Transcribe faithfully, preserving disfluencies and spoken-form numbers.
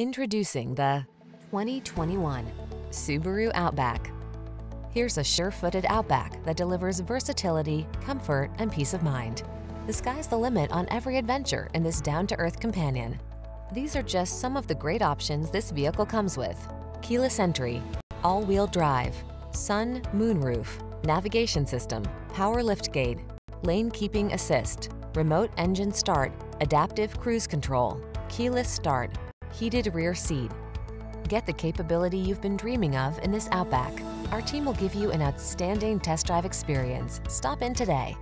Introducing the twenty twenty-one Subaru Outback. Here's a sure-footed Outback that delivers versatility, comfort, and peace of mind. The sky's the limit on every adventure in this down-to-earth companion. These are just some of the great options this vehicle comes with: keyless entry, all-wheel drive, sun, moonroof, navigation system, power liftgate, lane keeping assist, remote engine start, adaptive cruise control, keyless start, heated rear seat. Get the capability you've been dreaming of in this Outback. Our team will give you an outstanding test drive experience. Stop in today.